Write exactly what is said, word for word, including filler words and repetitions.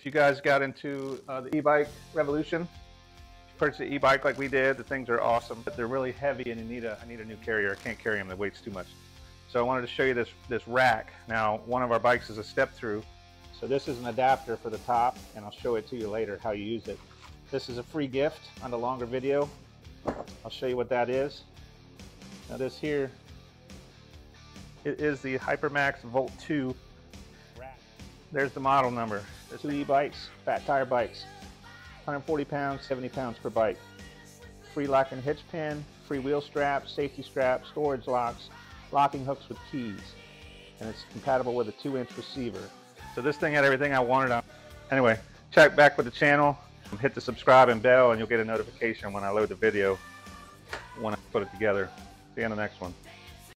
If you guys got into uh, the e-bike revolution, purchase an e-bike like we did, the things are awesome, but they're really heavy and you need a, I need a new carrier. I can't carry them, the weight's too much. So I wanted to show you this, this rack. Now, one of our bikes is a step through. So this is an adapter for the top, and I'll show it to you later how you use it. This is a free gift on the longer video. I'll show you what that is. Now this here, it is the Hypermax Volt two rack. There's the model number. There's two e-bikes, fat tire bikes. one hundred forty pounds, seventy pounds per bike. Free lock and hitch pin, free wheel straps, safety straps, storage locks, locking hooks with keys. And it's compatible with a two inch receiver. So this thing had everything I wanted on. Anyway, check back with the channel, hit the subscribe and bell, and you'll get a notification when I load the video, when I put it together. See you on the next one.